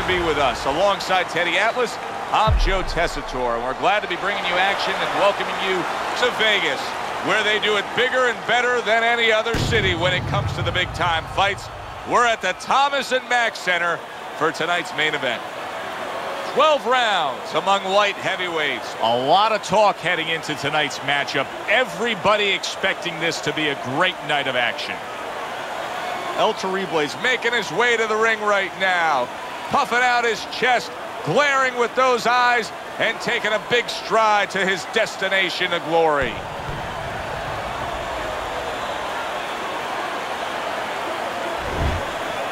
to be with us. Alongside Teddy Atlas, I'm Joe Tessitore, and we're glad to be bringing you action and welcoming you to Vegas, where they do it bigger and better than any other city when it comes to the big-time fights. We're at the Thomas and Mack Center for tonight's main event. 12 rounds among light heavyweights. A lot of talk heading into tonight's matchup. Everybody expecting this to be a great night of action. El Terrible's making his way to the ring right now, puffing out his chest, glaring with those eyes, and taking a big stride to his destination of glory.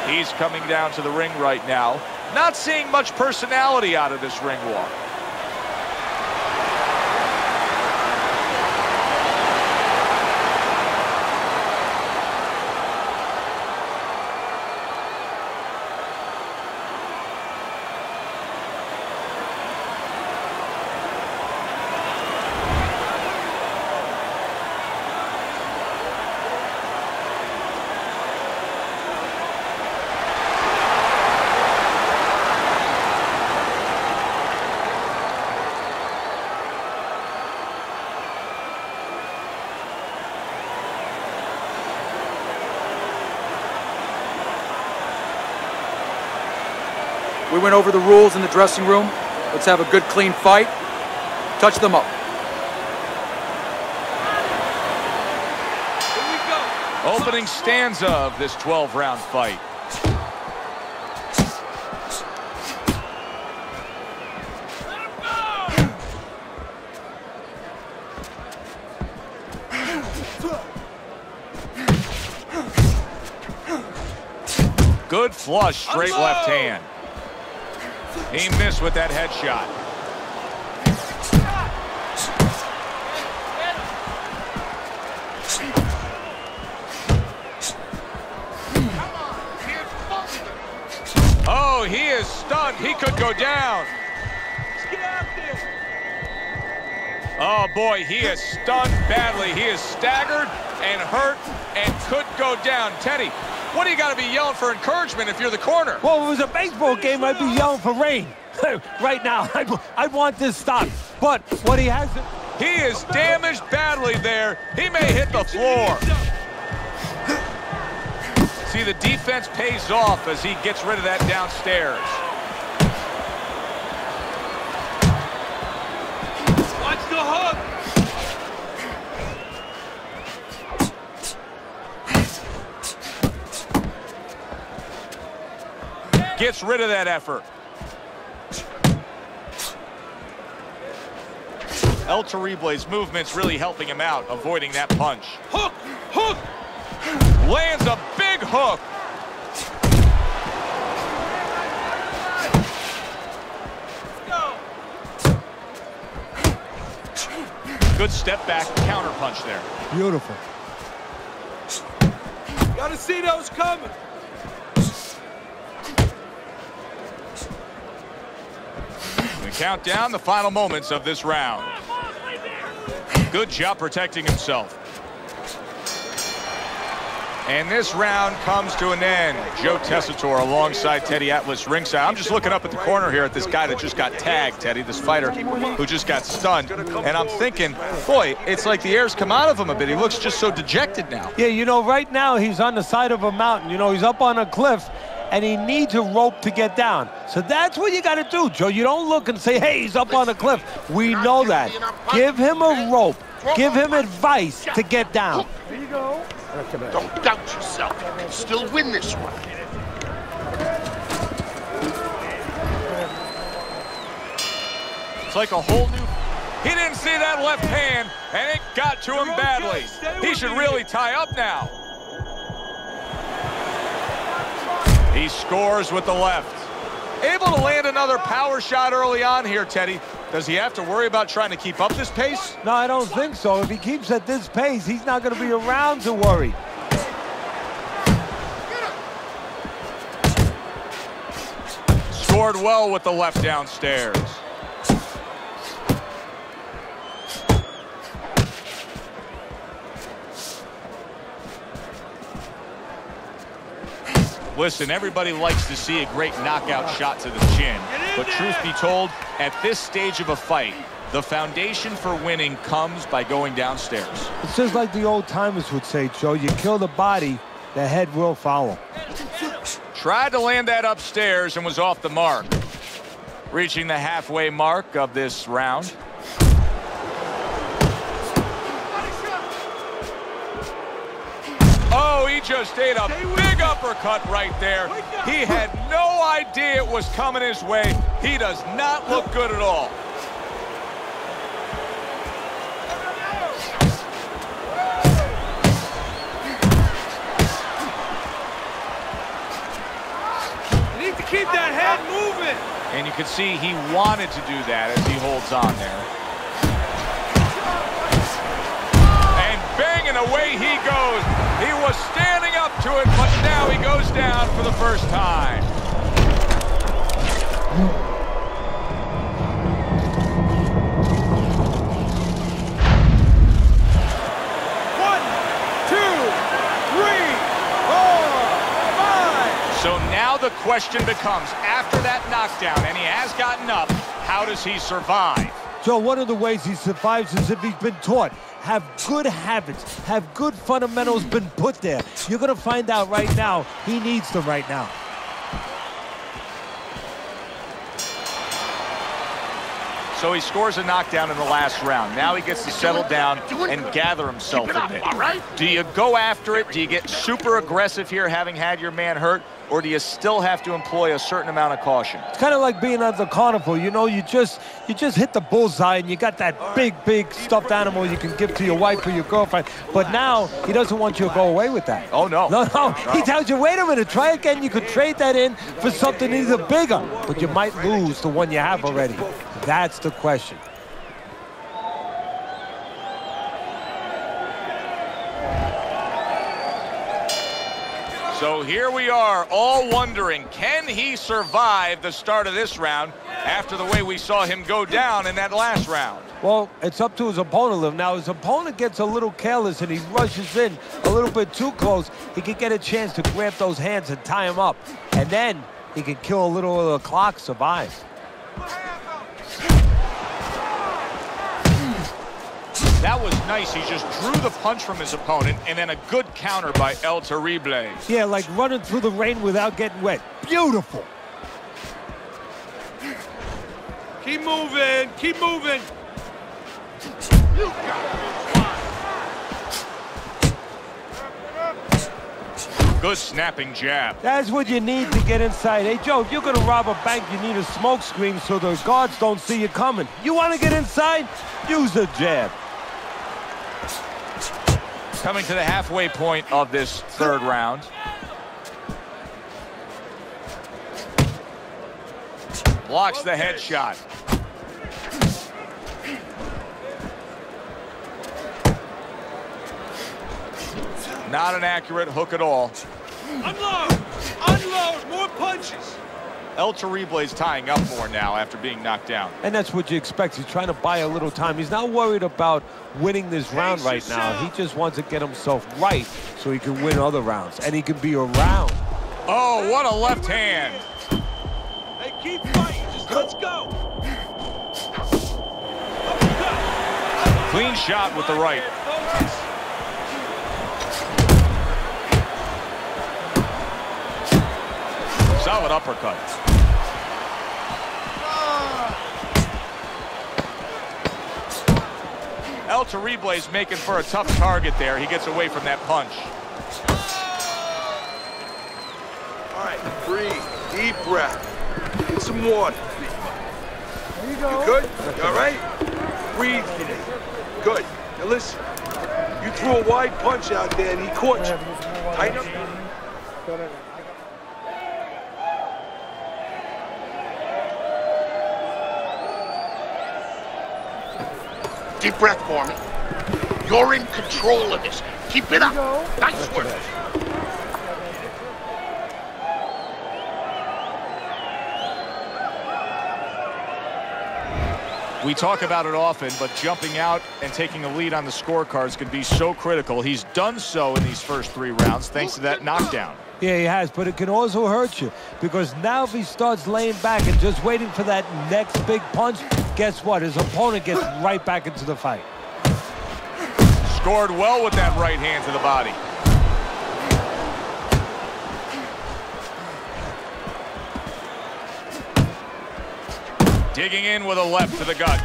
He's coming down to the ring right now. Not seeing much personality out of this ring walk. We went over the rules in the dressing room. Let's have a good, clean fight. Touch them up. Here we go. Opening stanza of this 12-round fight. Good flush, straight left hand. He missed with that headshot. Oh, he is stunned. He could go down. Oh, boy, he is stunned badly. He is staggered and hurt and could go down. Teddy, what do you got to be yelling for encouragement if you're the corner? Well, if it was a baseball game, I'd be yelling for rain. Right now, I want this stopped. But what he has... He is damaged badly there. He may hit the floor. See, the defense pays off as he gets rid of that downstairs. Watch the hook. Gets rid of that effort. El Terrible's movement's really helping him out, avoiding that punch. Hook! Hook! Lands a big hook. Let's go. Good step back counter punch there. Beautiful. Gotta see those coming. Count down the final moments of this round. Good job protecting himself. And this round comes to an end. Joe Tessitore alongside Teddy Atlas ringside. I'm just looking up at the corner here at this guy that just got tagged, Teddy, this fighter who just got stunned. And I'm thinking, boy, it's like the air's come out of him a bit. He looks just so dejected now. Yeah, you know, right now he's on the side of a mountain. You know, he's up on a cliff, and he needs a rope to get down. So that's what you gotta do, Joe. You don't look and say, hey, he's up on a cliff. We know that. Give him a rope. Give him advice to get down. There you go. Don't doubt yourself. You can still win this one. It's like a whole new... He didn't see that left hand, and it got to him badly. He should really tie up now. He scores with the left. Able to land another power shot early on here, Teddy. Does he have to worry about trying to keep up this pace? No, I don't think so. If he keeps at this pace, he's not going to be around to worry. Scored well with the left downstairs. Listen, everybody likes to see a great knockout shot to the chin. But truth be told, at this stage of a fight, the foundation for winning comes by going downstairs. It's just like the old timers would say, Joe, you kill the body, the head will follow. Tried to land that upstairs and was off the mark. Reaching the halfway mark of this round. Oh, he just ate a big uppercut right there. He had no idea it was coming his way. He does not look good at all. You need to keep that head moving. And you can see he wanted to do that as he holds on there. Away he goes. He was standing up to it, but now he goes down for the first time. One, two, three, four, five. So now the question becomes, after that knockdown, and he has gotten up, how does he survive? Joe, one of the ways he survives is if he's been taught. Have good habits, have good fundamentals been put there. You're going to find out right now, he needs them right now. So he scores a knockdown in the last round. Now he gets to settle down and gather himself a bit. Do you go after it? Do you get super aggressive here having had your man hurt? Or do you still have to employ a certain amount of caution? It's kind of like being at the carnival, you know, you just hit the bullseye and you got that big stuffed animal you can give to your wife or your girlfriend. But now he doesn't want you to go away with that. Oh, no. No. He tells you, wait a minute, try again. You could trade that in for something either bigger, but you might lose the one you have already. That's the question. So here we are, all wondering, can he survive the start of this round after the way we saw him go down in that last round? Well, it's up to his opponent. Now, his opponent gets a little careless and he rushes in a little bit too close. He could get a chance to grab those hands and tie him up. And then he could kill a little of the clock, survive. That was nice. He just drew the punch from his opponent and then a good counter by El Terrible. Yeah, like running through the rain without getting wet. Beautiful. Keep moving. Keep moving. You got it. Good snapping jab. That's what you need to get inside. Hey, Joe, if you're going to rob a bank, you need a smoke screen so the guards don't see you coming. You want to get inside? Use a jab. Coming to the halfway point of this third round. Blocks the headshot. Not an accurate hook at all. Unload! Unload! More punches! El Terrible is tying up more now after being knocked down. And that's what you expect. He's trying to buy a little time. He's not worried about winning this round right now. He just wants to get himself right so he can win other rounds. And he can be around. Oh, what a left hand. Hey, keep fighting. Just let's go. Clean shot with the right. Solid uppercut. El Terrible is making for a tough target there. He gets away from that punch. All right, breathe. Deep breath. Get some water. There you go. You good? You all right? Breathe today. Good. Now listen, you threw a wide punch out there and he caught you. Tighten up. Deep breath for me. You're in control of this. Keep it up. Nice work. We talk about it often, but jumping out and taking a lead on the scorecards can be so critical. He's done so in these first three rounds thanks to that knockdown. Yeah, he has, but it can also hurt you, because now if he starts laying back and just waiting for that next big punch, guess what? His opponent gets right back into the fight. Scored well with that right hand to the body. Digging in with a left to the gut.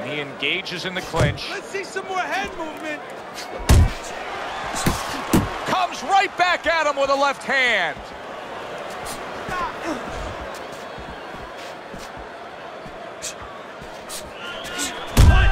And he engages in the clinch. Let's see some more head movement. Comes right back at him with a left hand.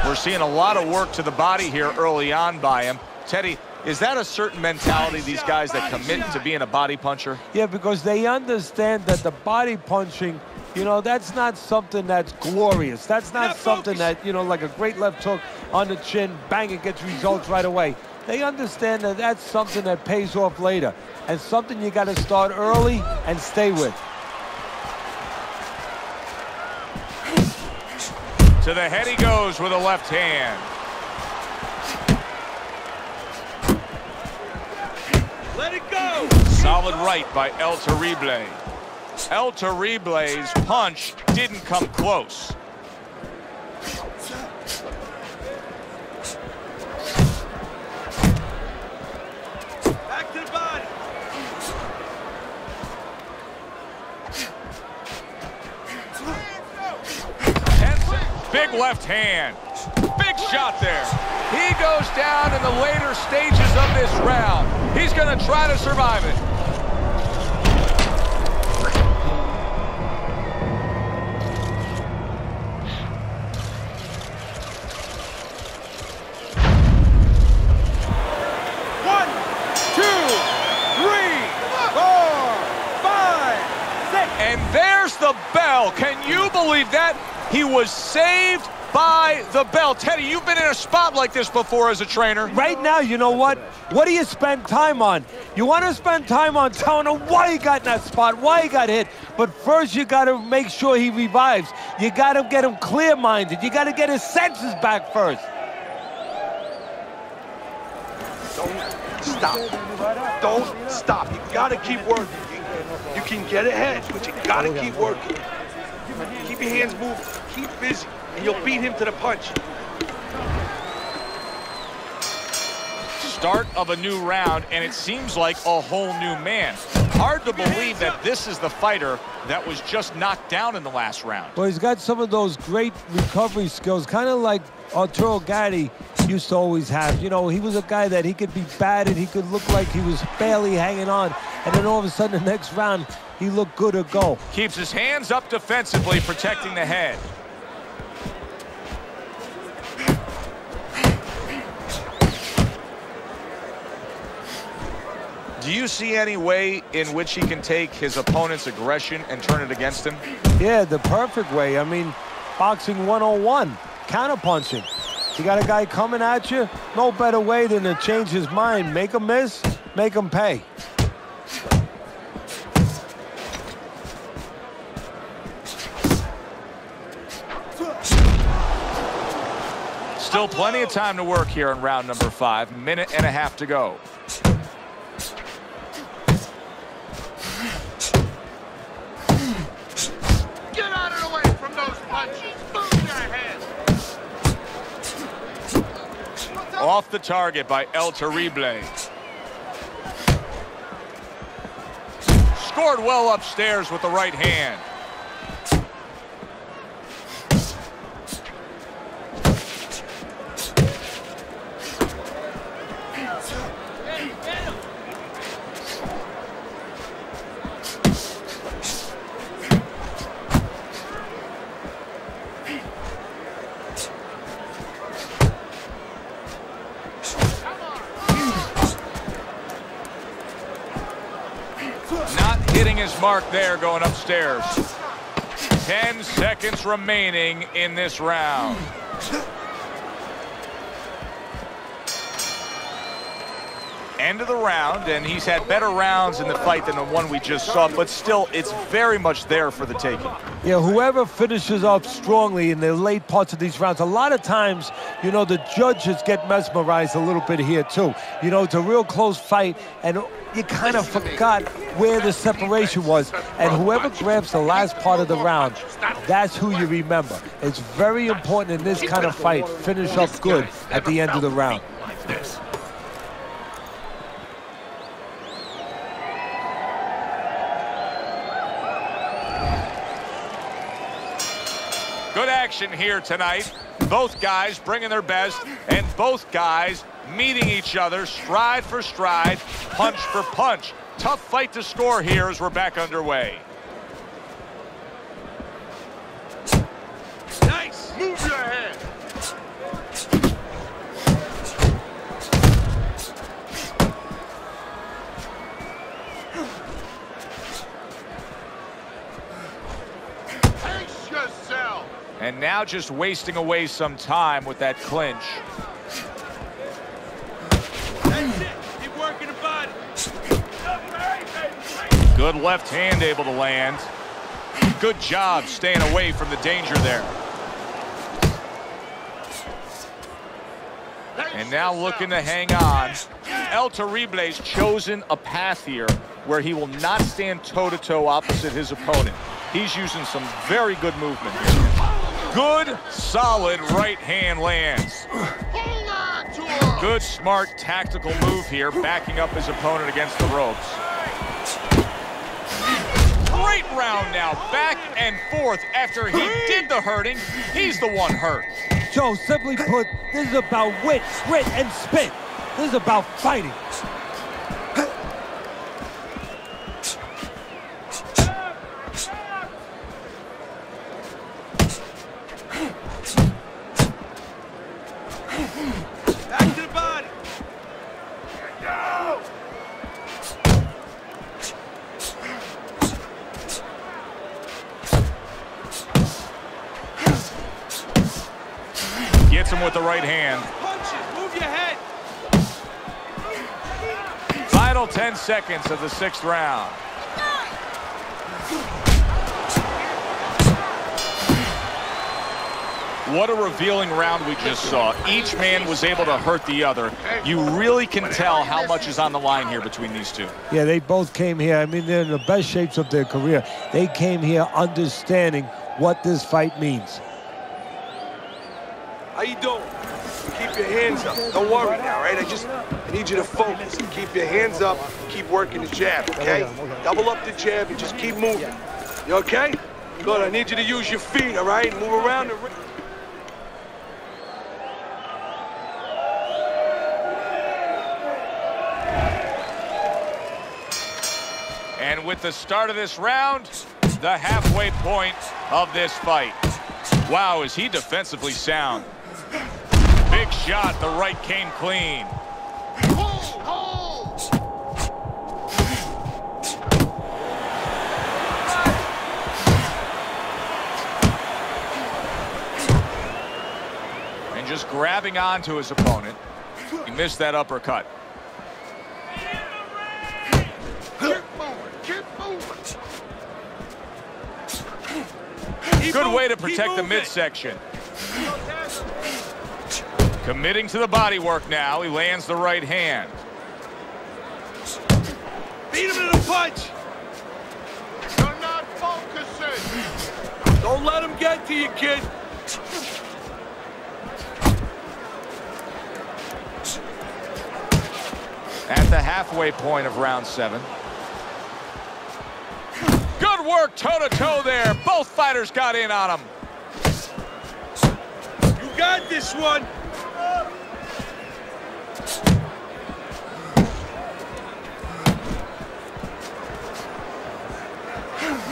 We're seeing a lot of work to the body here early on by him. Teddy, is that a certain mentality, these guys that commit to being a body puncher? Yeah, because they understand that the body punching, you know, that's not something that's glorious. That's not something that, you know, like a great left hook on the chin, bang, it gets results right away. They understand that that's something that pays off later, and something you got to start early and stay with. To the head he goes with a left hand. Let it go! Solid right by El Terrible. El Terrible's punch didn't come close. Back to the body. Big left hand. Big shot there. He goes down in the later stages of this round. He's going to try to survive it. Can you believe that? He was saved by the bell. Teddy, you've been in a spot like this before as a trainer. Right now, you know what? What do you spend time on? You want to spend time on telling him why he got in that spot, why he got hit. But first, you got to make sure he revives. You got to get him clear-minded. You got to get his senses back first. Don't stop. Don't stop. You got to keep working. You can get ahead, but you got to keep working. Keep your hands moving, keep busy, and you'll beat him to the punch. Start of a new round, and it seems like a whole new man. Hard to believe that this is the fighter that was just knocked down in the last round. Well, he's got some of those great recovery skills, kind of like Arturo Gatti used to always have. You know, he was a guy that he could be batted, he could look like he was barely hanging on, and then all of a sudden the next round, he looked good to go. Keeps his hands up defensively, protecting the head. Do you see any way in which he can take his opponent's aggression and turn it against him? Yeah, the perfect way. I mean, boxing 101, counterpunching. You got a guy coming at you, no better way than to change his mind. Make him miss, make him pay. Still plenty of time to work here in round number 5. Minute and a half to go. Get out of the way from those punches. Move your head. Off the target by El Terrible. Scored well upstairs with the right hand. His mark there going upstairs. 10 seconds remaining in this round. end of the round, and he's had better rounds in the fight than the one we just saw, but still, it's very much there for the taking. Yeah, whoever finishes off strongly in the late parts of these rounds, a lot of times, you know, the judges get mesmerized a little bit here, too. You know, it's a real close fight, and you kind of forgot where the separation was, and whoever grabs the last part of the round, that's who you remember. It's very important in this kind of fight, finish up good at the end of the round. Good action here tonight. Both guys bringing their best, and both guys meeting each other stride for stride, punch for punch. Tough fight to score here as we're back underway. Nice! Move your head! And now just wasting away some time with that clinch. That's it. Keep working the body. Good left hand able to land. Good job staying away from the danger there. And now looking to hang on. El Terrible's chosen a path here where he will not stand toe-to-toe opposite his opponent. He's using some very good movement here. Good, solid right hand lands. Good, smart, tactical move here, backing up his opponent against the ropes. Great round now, back and forth after he did the hurting. He's the one hurt. Joe, simply put, this is about wit, grit, and spit. This is about fighting. With the right hand. Punches, move your head. Final 10 seconds of the 6th round. What a revealing round we just saw. Each man was able to hurt the other. You really can tell how much is on the line here between these two. Yeah, they both came here. I mean, they're in the best shapes of their career. They came here understanding what this fight means. How you doing? Keep your hands up. Don't worry now, right? I need you to focus. Keep your hands up. Keep working the jab, okay? Double up the jab and just keep moving. You okay? Good, I need you to use your feet, all right? Move around. And with the start of this round, the halfway point of this fight. Wow, is he defensively sound. Big shot, the right came clean. And just grabbing onto his opponent. He missed that uppercut. Keep moving, keep moving. Good way to protect the midsection. Committing to the body work now. He lands the right hand. Beat him to the punch. You're not focusing. Don't let him get to you, kid. At the halfway point of round 7. Good work toe-to-toe there. Both fighters got in on him. You got this one.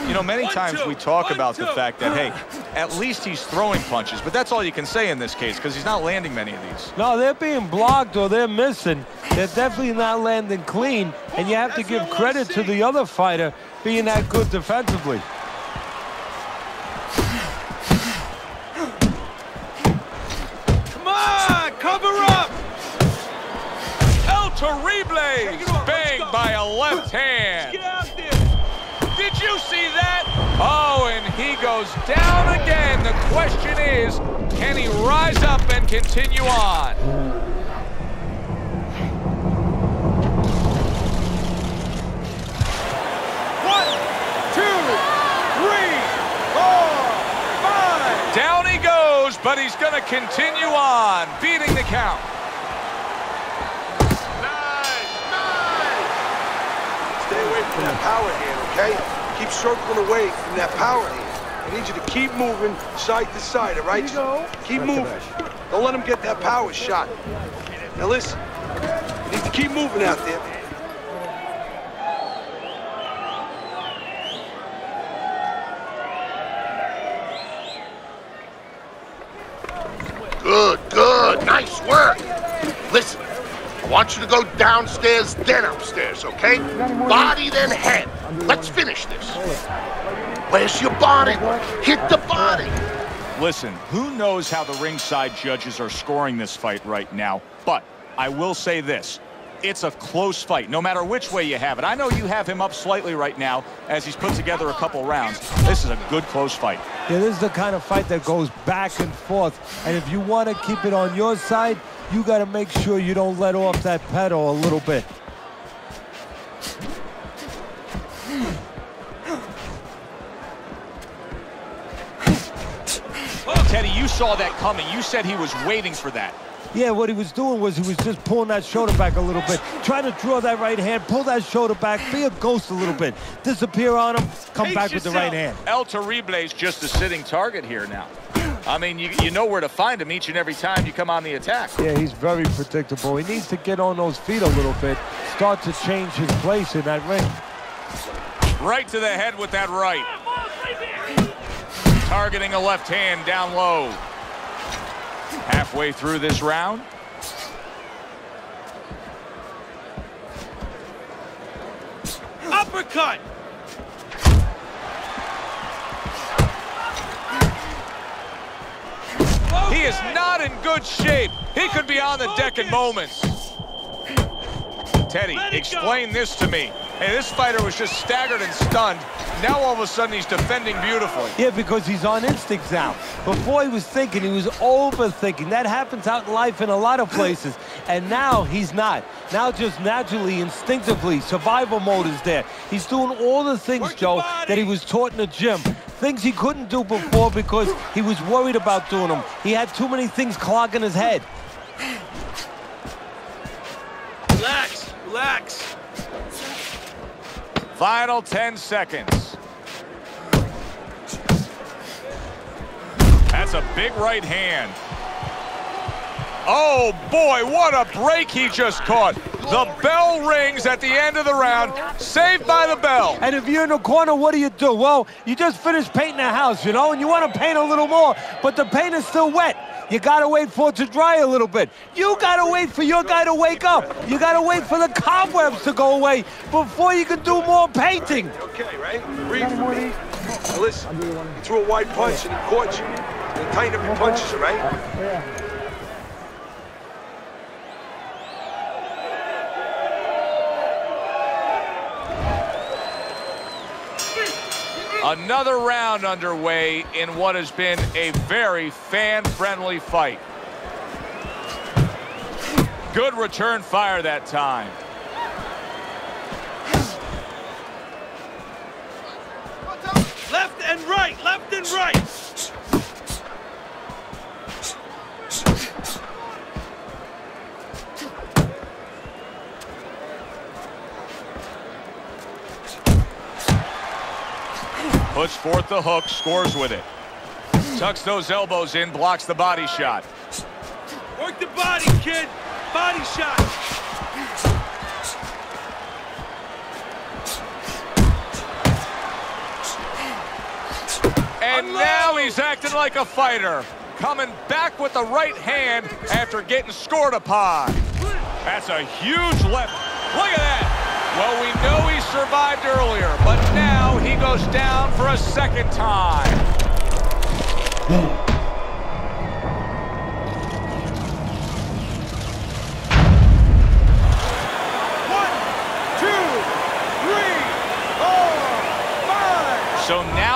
You know, many times we talk about the fact that, hey, at least he's throwing punches, but that's all you can say in this case because he's not landing many of these. No, they're being blocked or they're missing. They're definitely not landing clean, and you have to give credit to the other fighter being that good defensively. reblades. Bang by a left hand. Get out there. Did you see that? Oh, and he goes down again. The question is, can he rise up and continue on? But he's going to continue on, beating the count. Nice! Stay away from that power hand, okay? Keep circling away from that power hand. I need you to keep moving side to side, all right? Keep moving. Don't let him get that power shot. Now listen, you need to keep moving out there. Good, good, nice work. Listen, I want you to go downstairs, then upstairs, okay? Body, then head. Let's finish this. Where's your body? Hit the body. Listen, who knows how the ringside judges are scoring this fight right now, but I will say this. It's a close fight, no matter which way you have it. I know you have him up slightly right now as he's put together a couple rounds. This is a good close fight. Yeah, this is the kind of fight that goes back and forth. And if you want to keep it on your side, you got to make sure you don't let off that pedal a little bit. Teddy, you saw that coming. You said he was waiting for that. Yeah, what he was doing was he was just pulling that shoulder back a little bit, trying to draw that right hand, pull that shoulder back, be a ghost a little bit, disappear on him, come Pace back yourself. With the right hand. El Terrible is just a sitting target here now. I mean, you know where to find him each and every time you come on the attack. Yeah, he's very predictable. He needs to get on those feet a little bit, start to change his place in that ring. Right to the head with that right. Targeting a left hand down low. Halfway through this round. Uppercut! He is not in good shape. He could be on the deck in moments. Teddy, explain this to me. Hey, this fighter was just staggered and stunned. Now all of a sudden he's defending beautifully. Yeah, because he's on instincts now. Before he was thinking, he was overthinking. That happens out in life in a lot of places. And now he's not. Now just naturally, instinctively, survival mode is there. He's doing all the things, Joe, that he was taught in the gym. Things he couldn't do before because he was worried about doing them. He had too many things clogging his head. Relax, relax. Final 10 seconds. That's a big right hand. Oh, boy, what a break he just caught. The bell rings at the end of the round. Saved by the bell. And if you're in the corner, what do you do? Well, you just finished painting a house, you know, and you want to paint a little more, but the paint is still wet. You gotta wait for it to dry a little bit. You gotta wait for your guy to wake up. You gotta wait for the cobwebs to go away before you can do more painting. Okay, right? Breathe for me. Now listen, you threw a wide punch and he caught you. You tighten up your punches, right? Yeah. Another round underway in what has been a very fan-friendly fight. Good return fire that time. Left and right, left and right. Puts forth the hook, scores with it. Tucks those elbows in, blocks the body shot. Work the body, kid. Body shot. And now he's acting like a fighter. Coming back with the right hand after getting scored upon. That's a huge left. Look at that. Well, we know he survived earlier, but now he goes down for a second time.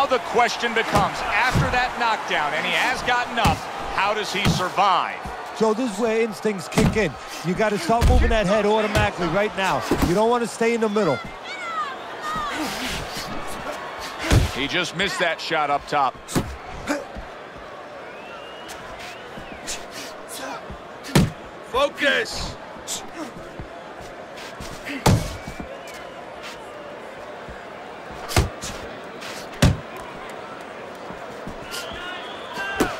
Now the question becomes, after that knockdown, and he has gotten up, how does he survive? Joe, this is where instincts kick in. You got to start moving that head automatically right now. You don't want to stay in the middle. He just missed that shot up top. Focus!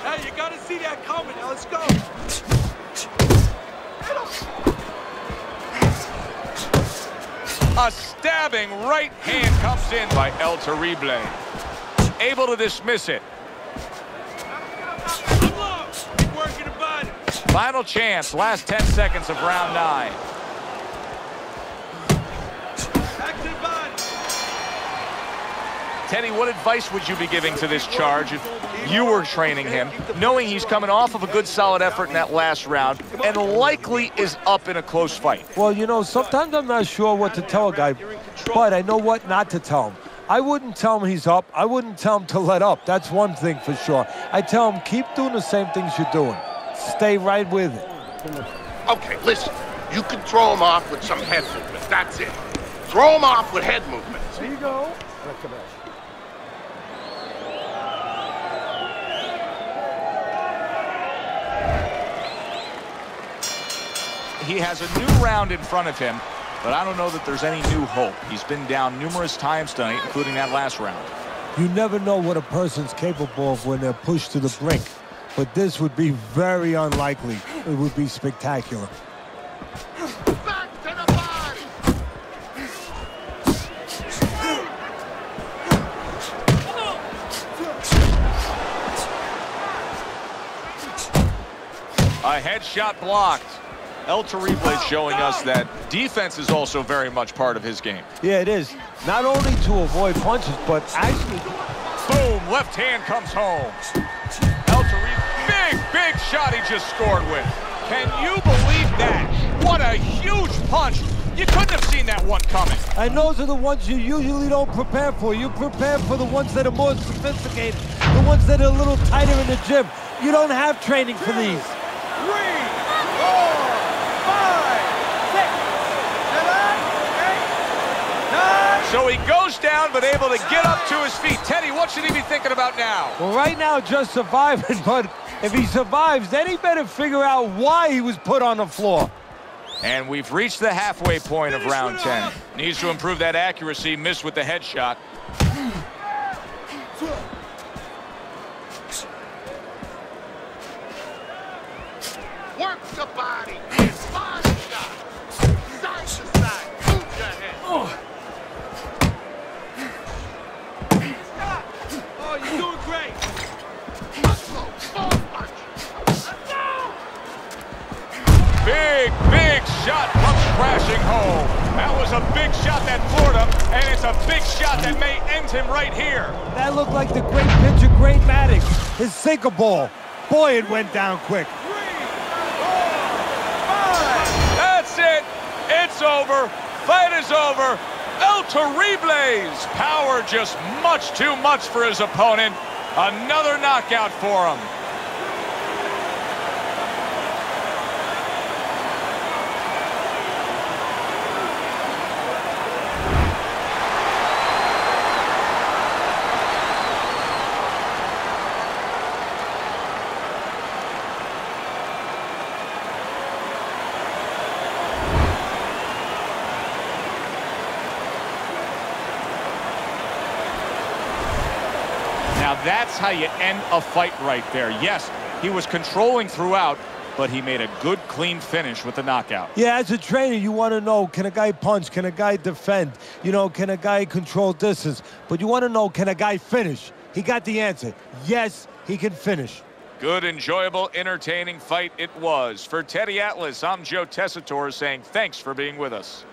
Hey, you gotta see that coming. Now let's go. A stabbing right hand comes in by El Terrible. Able to dismiss it. Final chance, last 10 seconds of round 9. Back to the body. Teddy, what advice would you be giving to this charge if you were training him, knowing he's coming off of a good solid effort in that last round and likely is up in a close fight? Well, you know, sometimes I'm not sure what to tell a guy, but I know what not to tell him. I wouldn't tell him he's up. I wouldn't tell him to let up. That's one thing for sure. I tell him, keep doing the same things you're doing. Stay right with it. Okay, listen. You can throw him off with some head movement. That's it. Throw him off with head movement. There you go. He has a new round in front of him, but I don't know that there's any new hope. He's been down numerous times tonight, including that last round. You never know what a person's capable of when they're pushed to the brink. But this would be very unlikely. It would be spectacular. Back to the body! A headshot blocked. El Terrible showing us that defense is also very much part of his game. Yeah, it is. Not only to avoid punches, but actually... Boom! Left hand comes home. El Terrible. Big shot he just scored with. Can you believe that? What a huge punch. You couldn't have seen that one coming. And those are the ones you usually don't prepare for. You prepare for the ones that are more sophisticated, the ones that are a little tighter in the gym. You don't have training for these. 3, 4, 5, 6, 7, 8, 9. So he goes down, but able to get up to his feet. Teddy, what should he be thinking about now? Well, right now, just surviving, but... if he survives, then he better figure out why he was put on the floor. And we've reached the halfway point of round 10. Needs to improve that accuracy. Missed with the headshot. Work the body. Body shot. Side to side. Move your head. Oh, you're doing great. Big shot comes crashing home. That was a big shot that floored him, and it's a big shot that may end him right here. That looked like the great pitcher, Great Maddox. His sinker ball. Boy, it went down quick. 3, 4, 5. That's it. It's over. Fight is over. El Terrible's power just much too much for his opponent. Another knockout for him. That's how you end a fight right there. Yes, he was controlling throughout, but he made a good, clean finish with the knockout. Yeah, as a trainer, you want to know, can a guy punch? Can a guy defend? You know, can a guy control distance? But you want to know, can a guy finish? He got the answer. Yes, he can finish. Good, enjoyable, entertaining fight it was. For Teddy Atlas, I'm Joe Tessitore saying thanks for being with us.